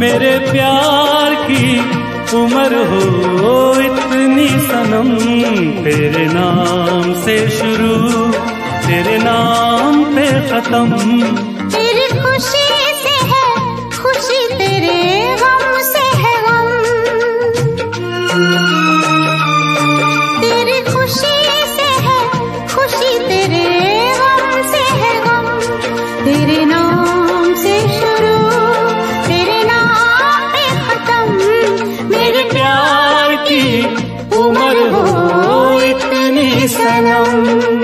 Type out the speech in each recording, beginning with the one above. मेरे प्यार की उम्र हो इतनी सनम, तेरे नाम से शुरू तेरे नाम पे खत्म। तेरी खुशी से है खुशी, तेरे गम से है गम। तेरी खुशी से है खुशी, तेरे गम से है गम। तेरे नाम से शुरू तेरे नाम पे खत्म। मेरे प्यार की उम्र हो इतनी सनम।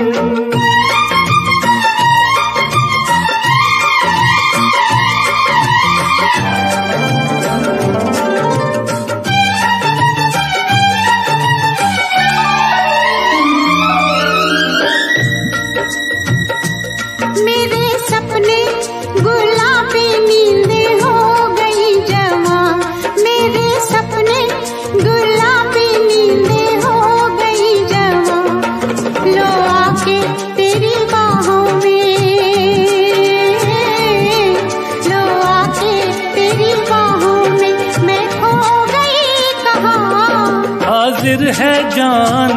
हाजिर है जान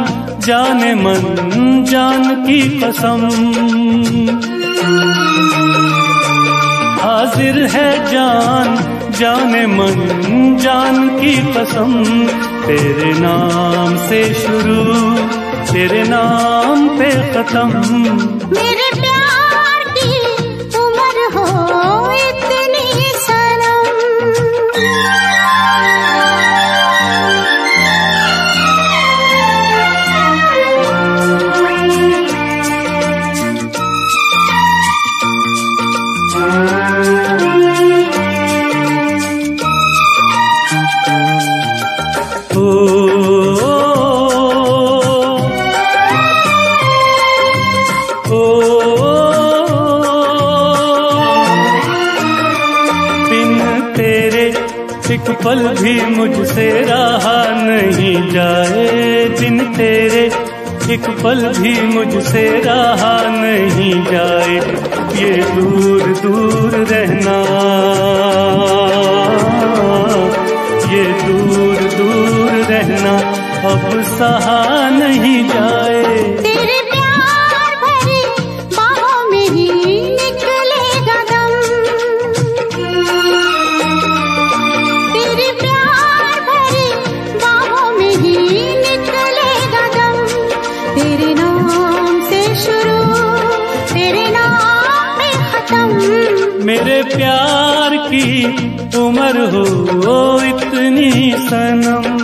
जाने मन जान की कसम। हाजिर है जान जाने मन जान की कसम। तेरे नाम से शुरू तेरे नाम पे खत्म। मेरे प्यार की उम्र हो एक पल भी मुझसे रहा नहीं जाए। बिन तेरे एक पल भी मुझसे रहा नहीं जाए। ये दूर दूर रहना, ये दूर दूर रहना अब सहा नहीं जाए। मेरे प्यार की उम्र हो इतनी सनम।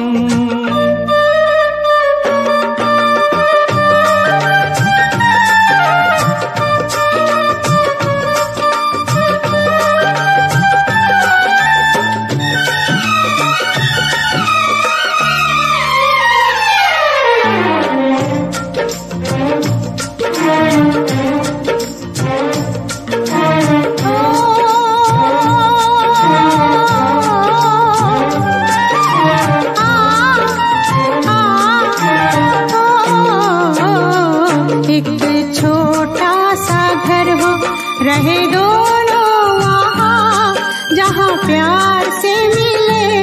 रहे दोनों वहाँ जहाँ प्यार से मिले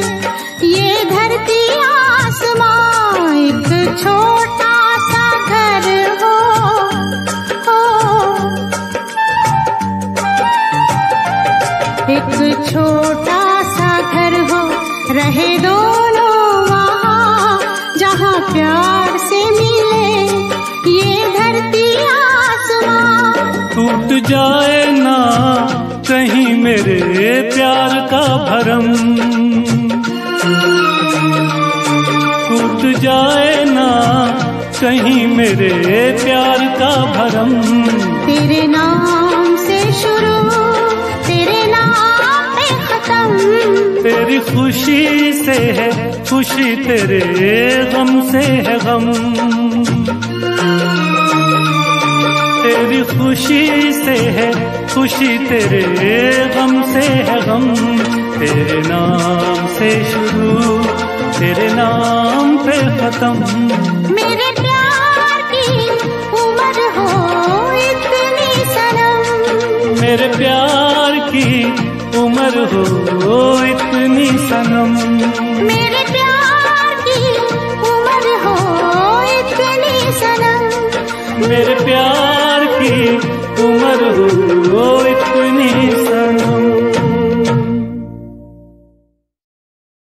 ये धरती आसमां। एक छोटा सा घर हो एक छोटा सा घर हो। रहे दोनों वहाँ जहाँ प्यार से मिले ये धरती आसमां। टूट जाए ना कहीं मेरे प्यार का भरम। टूट जाए ना कहीं मेरे प्यार का भरम। तेरे नाम से शुरू तेरे नाम पे खत्म। तेरी खुशी से है खुशी, तेरे गम से है गम। तेरी खुशी से है खुशी, तेरे गम से है गम। तेरे नाम से शुरू तेरे नाम पे खत्म। मेरे प्यार की उम्र हो इतनी सनम। मेरे प्यार की उम्र हो इतनी सनम।